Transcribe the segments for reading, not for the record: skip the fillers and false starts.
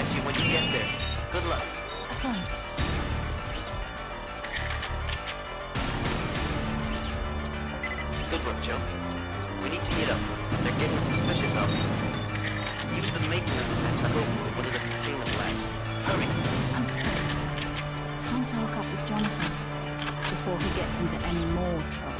contact you when you get there. Good luck. Fine. Good work, Joe. We need to get up. They're getting suspicious of me. Use the maintenance test to open one of the containment labs. Hurry. Understood. Time to hook up with Jonathan before he gets into any more trouble.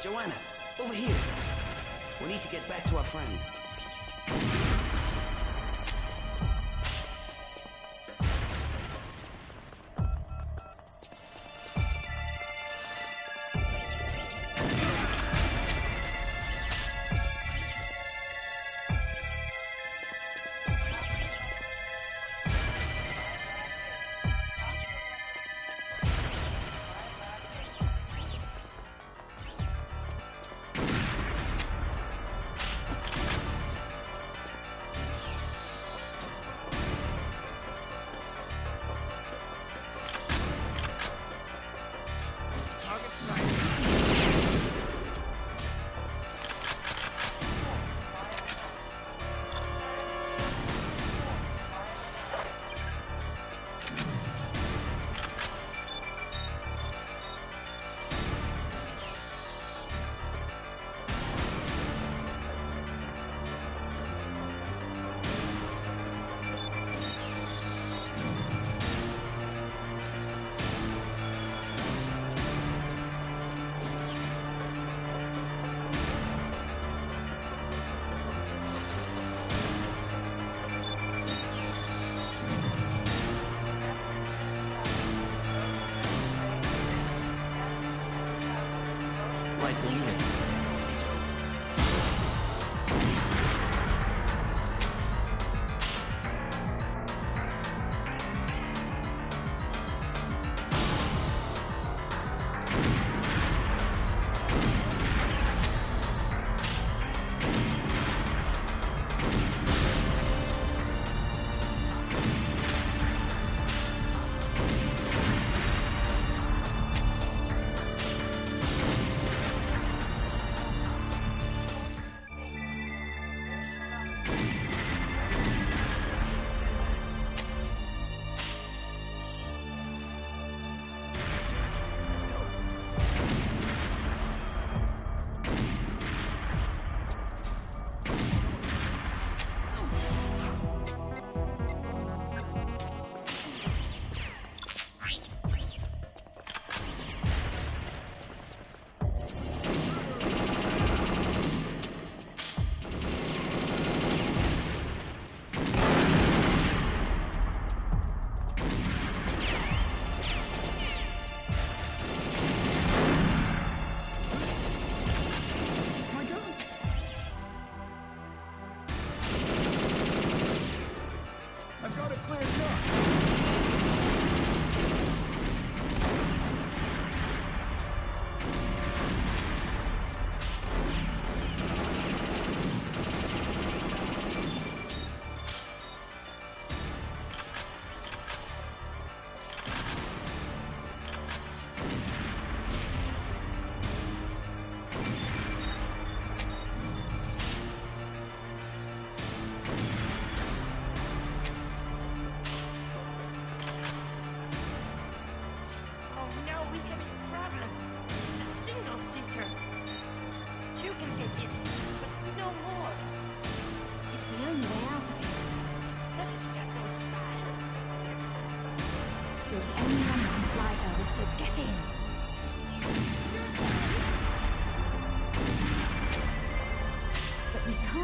Joanna, over here. We need to get back to our friend.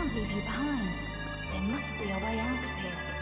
can't leave you behind. There must be a way out of here.